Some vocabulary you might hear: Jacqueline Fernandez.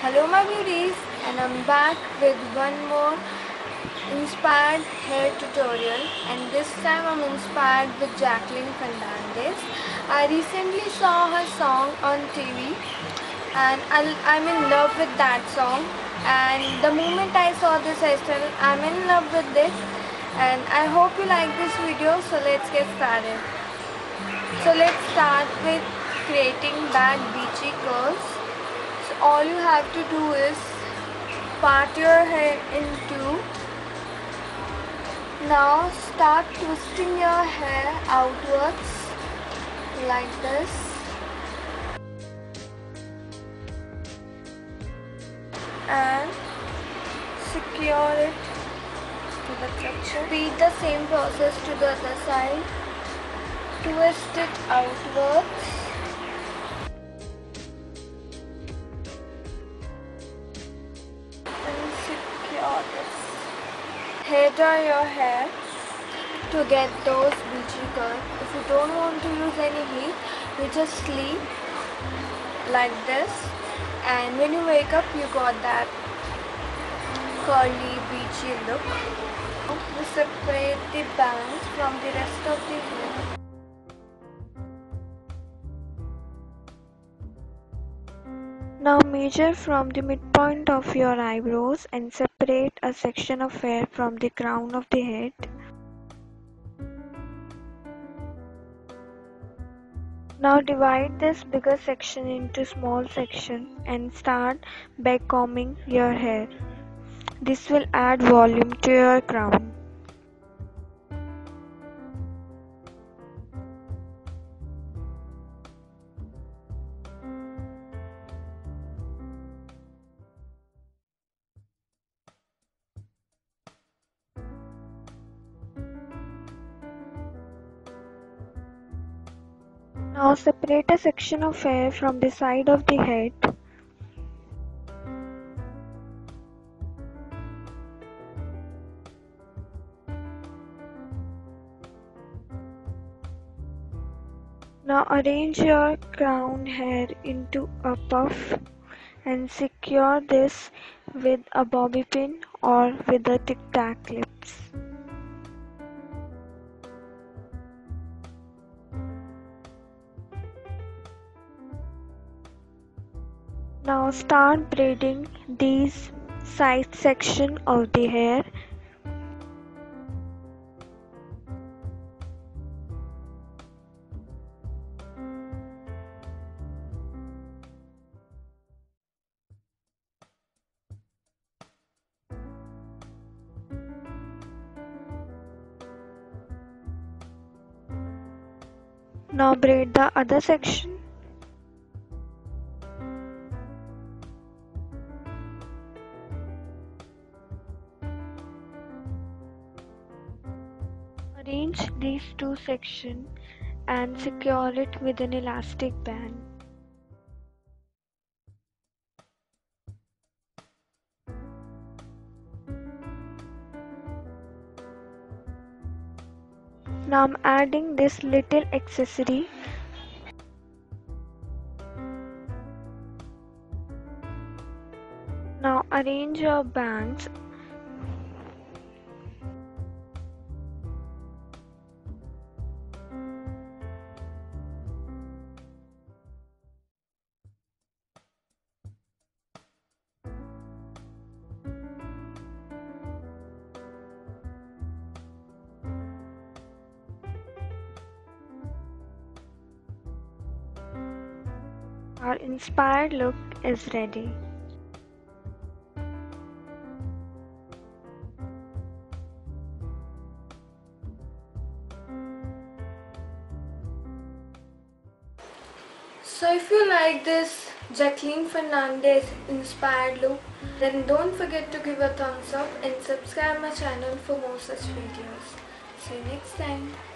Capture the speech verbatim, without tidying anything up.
Hello my beauties, and I'm back with one more inspired hair tutorial, and this time I'm inspired with Jacqueline Fernandez. I recently saw her song on T V and I'm in love with that song, and the moment I saw this hairstyle I'm in love with this, and I hope you like this video. So let's get started. So let's start with creating back beachy curls. All you have to do is part your hair in two. Now start twisting your hair outwards like this. And secure it to the structure. Repeat the same process to the other side. Twist it outwards. Hair dye your hair to get those beachy curls. If you don't want to use any heat, you just sleep like this, and when you wake up you got that curly beachy look. You separate the bands from the rest of the hair. Now measure from the midpoint of your eyebrows and separate a section of hair from the crown of the head. Now divide this bigger section into small sections and start backcombing your hair. This will add volume to your crown. Now separate a section of hair from the side of the head. Now arrange your crown hair into a puff and secure this with a bobby pin or with a tic-tac clips. Now start braiding these side section of the hair. Now braid the other section. Arrange these two sections and secure it with an elastic band. Now I'm adding this little accessory. Now arrange your bands. Our inspired look is ready. So if you like this Jacqueline Fernandez inspired look, then don't forget to give a thumbs up and subscribe my channel for more such videos. See you next time.